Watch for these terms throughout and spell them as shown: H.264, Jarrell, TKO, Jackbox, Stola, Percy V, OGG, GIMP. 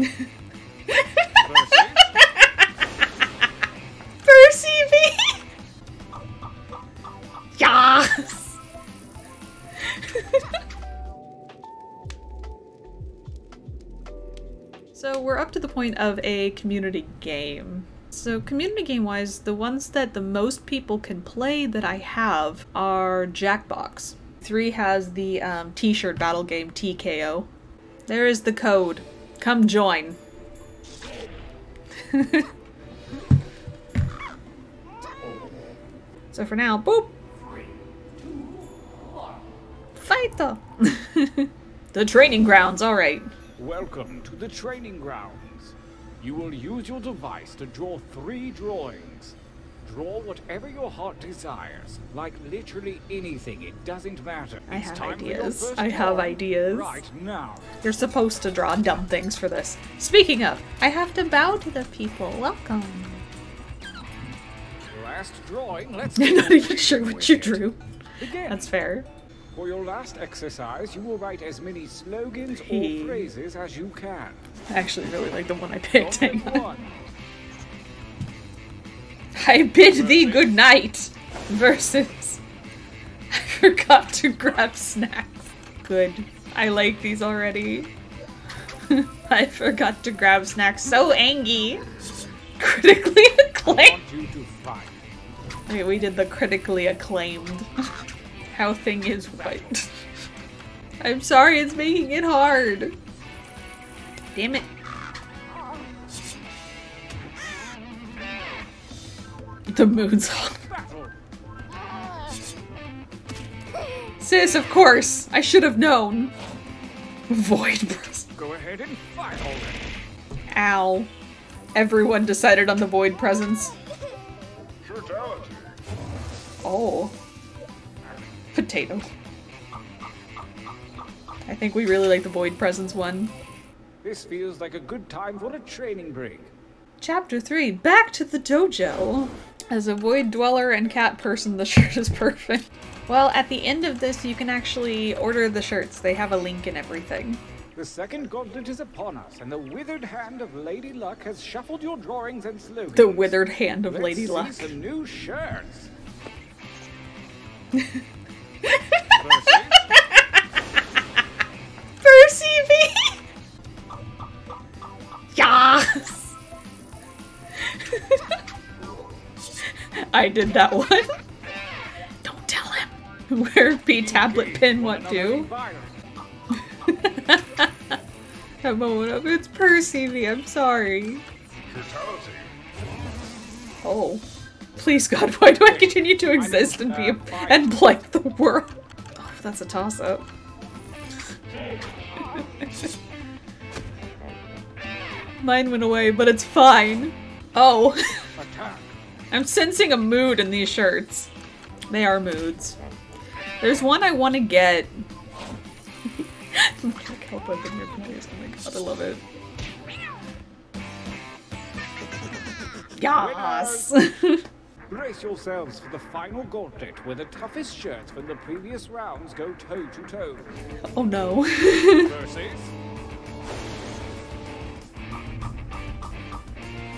Percy? Percy V! Yes! So we're up to the point of a community game. So community game wise, the ones that the most people can play that I have are Jackbox. 3 has the t-shirt battle game TKO. There is the code. Come join. So for now, boop! 3, 2, 1. Fight them! The training grounds, alright. Welcome to the training grounds. You will use your device to draw 3 drawings. Draw whatever your heart desires, like literally anything, it doesn't matter. I have ideas. I have ideas. Right now. You're supposed to draw dumb things for this. Speaking of, I have to bow to the people. Welcome. Last drawing, let's I'm not even sure what you drew. Again. That's fair. For your last exercise, you will write as many slogans or phrases as you can. I actually really like the one I picked. Hang on. I bid thee good night versus I forgot to grab snacks. Good. I like these already. I forgot to grab snacks. So angry. Critically acclaimed. Okay, we did the critically acclaimed. How thing is white. I'm sorry, it's making it hard. Damn it. The moon's off. Sis, of course. I should have known. Void present. Go ahead and fire already. Ow. Everyone decided on the void presence. Fatality. Oh. Potato. I think we really like the void presence one. This feels like a good time for a training break. Chapter 3, back to the dojo. As a void dweller and cat person, the shirt is perfect. Well, at the end of this, you can actually order the shirts. They have a link and everything. The second gauntlet is upon us, and the withered hand of Lady Luck has shuffled your drawings and slogans. The withered hand of Lady Luck. Let's see some new shirts. Percy? Percy V! Yes! I did that one. Don't tell him. Where B tablet pin what do? That moment of it's Percy V, I'm sorry. Fatality. Oh. Please God, why do I continue to exist and be and blank the world? Oh, that's a toss-up. Mine went away, but it's fine. Oh. I'm sensing a mood in these shirts. They are moods. There's one I want to get. Look how I've been here. Oh my God, I love it. Yes! Brace yourselves for the final gauntlet, where the toughest shirts from the previous rounds go toe to toe. Oh no. Versus.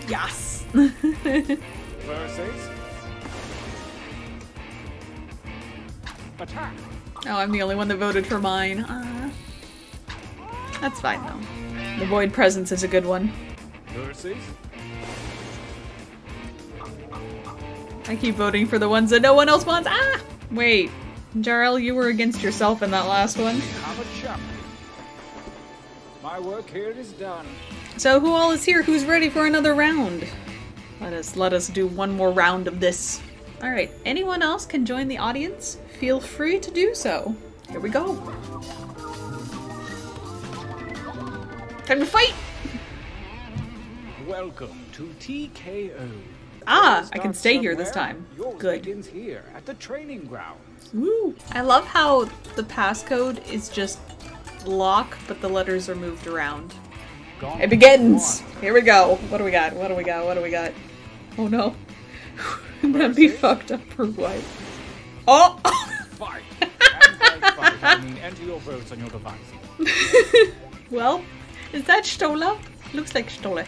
Yes! Versus. Attack. Oh, I'm the only one that voted for mine. That's fine though. The void presence is a good one. Versus. I keep voting for the ones that no one else wants. Ah! Wait, Jarrell, you were against yourself in that last one. My work here is done. So who all is here? Who's ready for another round? Let us do one more round of this. All right, anyone else can join the audience? Feel free to do so. Here we go. Time to fight! Welcome to TKO. Ah, I can stay here this time. Good. Here at the training grounds. Woo! I love how the passcode is just lock, but the letters are moved around. It begins! Here we go. What do we got? What do we got? What do we got? Oh no. That'd be fucked up or what? Oh! Fight. Fight. I mean, enter your votes on your device. Well, is that Stola? Looks like Stola.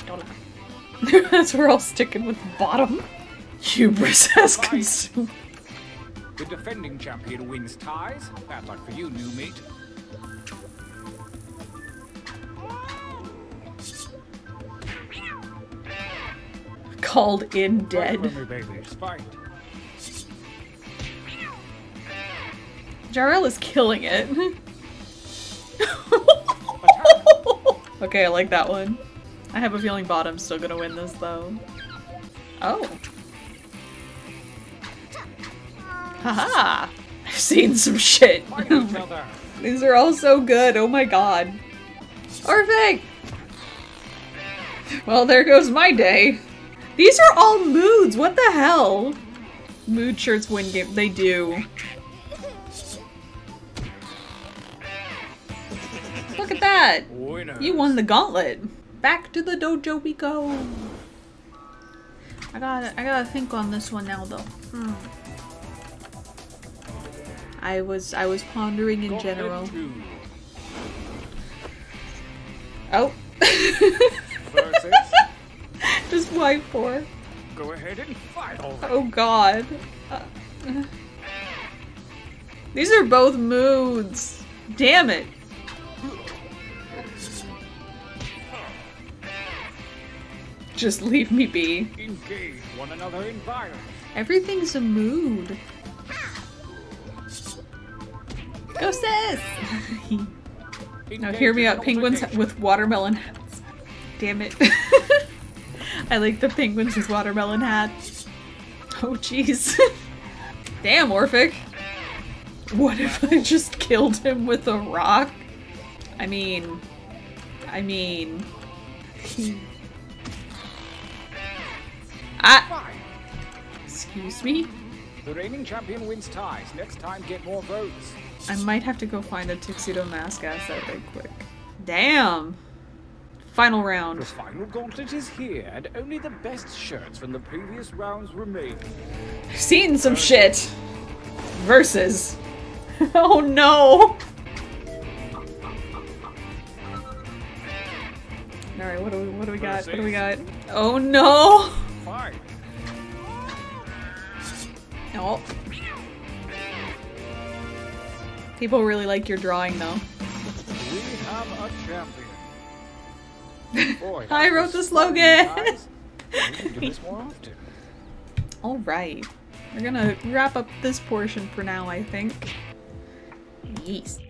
We're all sticking with the bottom. Hubris has consumed. The defending champion wins ties. Bad luck for you, new mate. Called in dead. Jarrell is killing it. Okay, I like that one. I have a feeling bottom's still gonna win this though. Oh. Haha! I've seen some shit. These are all so good, oh my god. Perfect! Well, there goes my day. These are all moods, what the hell? Mood shirts win game, they do. Look at that! Winners. You won the gauntlet! Back to the dojo we go! I gotta think on this one now though. I was pondering in general. Oh. Just Y4. Go ahead and fight all right. Oh god. These are both moods. Damn it. Just leave me be. Engage one another in violence. Everything's a mood. Go sis! Now hear me out, penguins with watermelon hats. Damn it. I like the penguins with watermelon hats. Oh jeez. Damn, Orphic. What if I just killed him with a rock? I mean... Ah! Excuse me? The reigning champion wins ties. Next time, get more votes. I might have to go find a tuxedo mask asset right quick. Damn! Final round. The final gauntlet is here, and only the best shirts from the previous rounds remain. I've seen some shit! Versus. Oh no! Alright, what do we got? What do we got? Oh no! Fine. Oh. People really like your drawing, though. We have a champion. Boy, I wrote the slogan. All right, we're gonna wrap up this portion for now, I think. Yes.